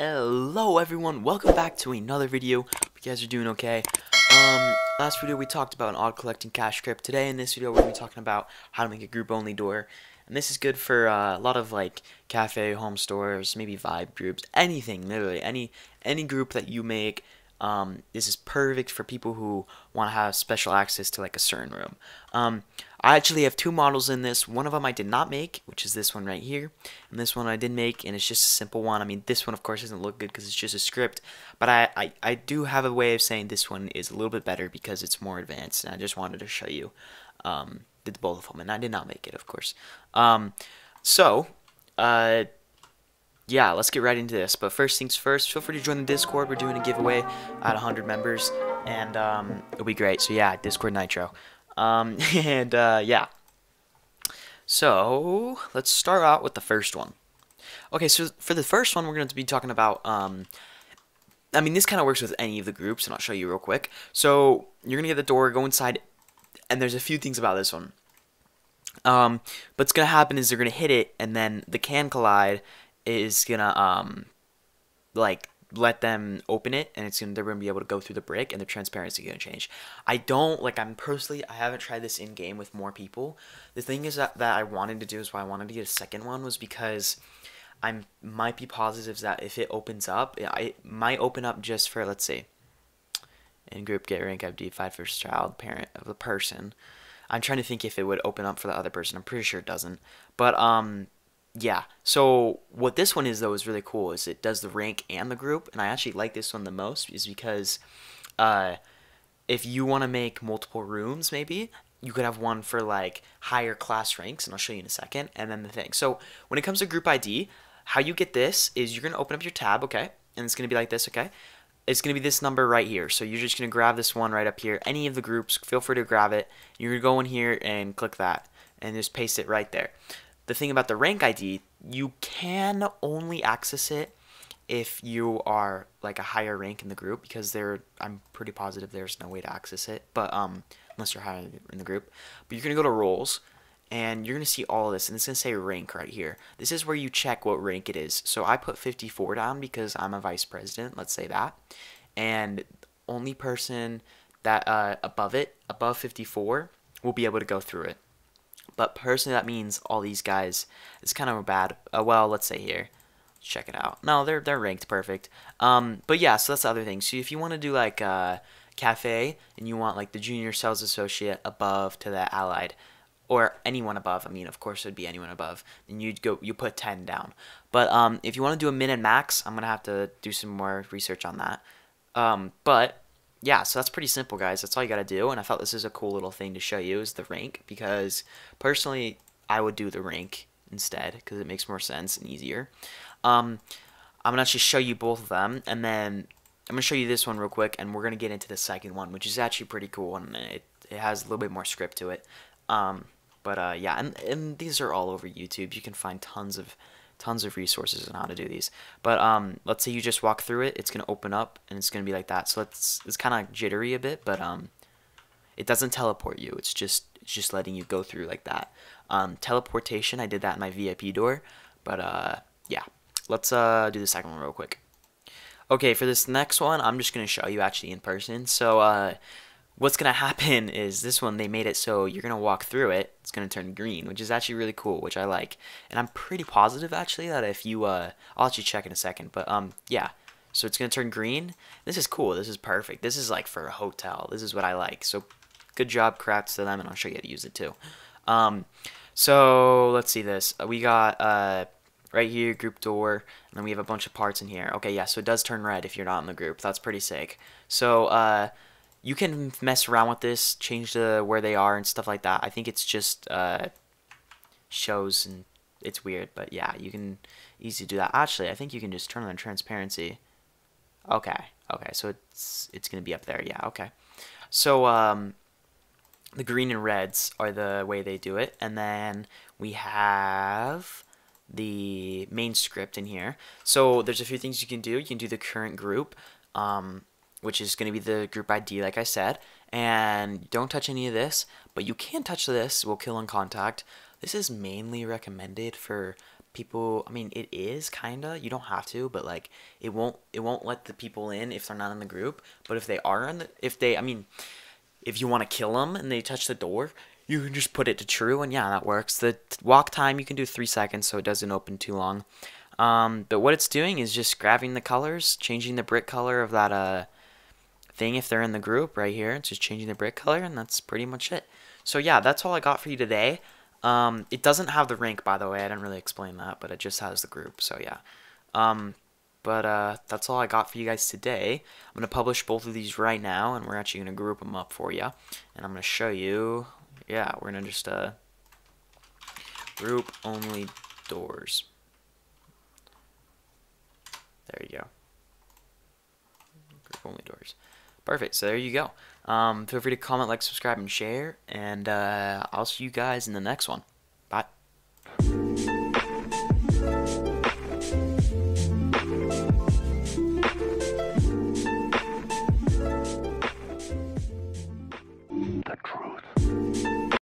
Hello everyone, welcome back to another video. Hope you guys are doing okay. Last video we talked about an odd collecting cash grip. Today in this video we're going to be talking about how to make a group only door. And this is good for a lot of like cafe, home stores, maybe vibe groups, anything, literally any group that you make. This is perfect for people who want to have special access to like a certain room. I actually have two models in this. One of them I did not make, which is this one right here, and this one I did make, and it's just a simple one. I mean, this one of course doesn't look good because it's just a script, but I do have a way of saying this one is a little bit better because it's more advanced, and I just wanted to show you did both of them, and I did not make it, of course. Yeah, let's get right into this, but first things first, feel free to join the Discord. We're doing a giveaway at 100 members, and it'll be great, so yeah, Discord Nitro. So let's start out with the first one. Okay, so for the first one, we're going to be talking about, I mean, this kind of works with any of the groups, and I'll show you real quick. So you're going to get the door, go inside, and there's a few things about this one. What's going to happen is they're going to hit it, and then the can collide is gonna like let them open it, and it's gonna they're gonna be able to go through the brick, and the transparency is gonna change. I haven't tried this in game with more people. The thing is that I wanted to do is why I wanted to get a second one was because I might be positive that if it opens up, it might open up just for, let's see, in group get rank ID 5 first child parent of the person. I'm trying to think if it would open up for the other person. I'm pretty sure it doesn't, but yeah, so what this one is, though, is really cool, is it does the rank and the group, and I actually like this one the most is because if you want to make multiple rooms, maybe, you could have one for, like, higher class ranks, and I'll show you in a second, and then the thing. So when it comes to group ID, how you get this is you're going to open up your tab, okay, and it's going to be like this, okay? It's going to be this number right here, so you're just going to grab this one right up here. Any of the groups, feel free to grab it. You're going to go in here and click that, and just paste it right there. The thing about the rank ID, you can only access it if you are like a higher rank in the group, because I'm pretty positive there's no way to access it, but unless you're higher in the group. But you're gonna go to roles, and you're gonna see all of this, and it's gonna say rank right here. This is where you check what rank it is. So I put 54 down because I'm a vice president, let's say that, and only person that above 54 will be able to go through it. But personally, that means all these guys, it's kind of a bad, well, let's say here, check it out. No, they're ranked perfect. But yeah, so that's the other thing. So if you want to do like a cafe and you want like the junior sales associate above to the allied, or anyone above, I mean, of course it would be anyone above, and you put 10 down. But if you want to do a min and max, I'm going to have to do some more research on that. But yeah, so that's pretty simple, guys. That's all you got to do, and I thought this is a cool little thing to show you is the rank, because personally, I would do the rank instead because it makes more sense and easier. I'm going to actually show you both of them, and then I'm going to show you this one real quick, and we're going to get into the second one, which is actually pretty cool, and it has a little bit more script to it. Yeah, and these are all over YouTube. You can find tons of resources on how to do these, but let's say you just walk through it, it's gonna open up and it's gonna be like that. So it's kind of jittery a bit, but it doesn't teleport you, it's just letting you go through like that. Teleportation, I did that in my VIP door, but yeah, let's do the second one real quick. Okay, for this next one, I'm just gonna show you actually in person. So what's going to happen is this one, they made it so you're going to walk through it, it's going to turn green, which is actually really cool, which I like. And I'm pretty positive, actually, that if you, I'll actually check in a second, but, yeah. So it's going to turn green. This is cool. This is perfect. This is, like, for a hotel. This is what I like. So good job, crafts to them, and I'll show you how to use it, too. So let's see this. We got, right here, group door, and then we have a bunch of parts in here. Okay, yeah, so it does turn red if you're not in the group. That's pretty sick. So, you can mess around with this, change the where they are and stuff like that. I think it's just shows, and it's weird, but yeah, you can easily do that. Actually, I think you can just turn on transparency. Okay, okay, so it's gonna be up there. Yeah, okay. So the green and reds are the way they do it, and then we have the main script in here. So there's a few things you can do. You can do the current group, which is going to be the group ID, like I said, and don't touch any of this, but you can touch this, will kill on contact. This is mainly recommended for people, I mean, it is kinda, you don't have to, but like it won't let the people in if they're not in the group. But if they are in the, if you want to kill them and they touch the door, you can just put it to true, and yeah, that works. The walk time you can do 3 seconds, so it doesn't open too long. But what it's doing is just grabbing the colors, changing the brick color of that thing if they're in the group right here. It's just changing the brick color, and that's pretty much it. So yeah, that's all I got for you today. It doesn't have the rank, by the way. I didn't really explain that, but it just has the group, so yeah. That's all I got for you guys today. I'm going to publish both of these right now, and we're actually going to group them up for you. And I'm going to show you, yeah, we're going to just group only doors. There you go. Group only doors. Perfect, so there you go. Feel free to comment, like, subscribe, and share, and I'll see you guys in the next one. Bye. Truth.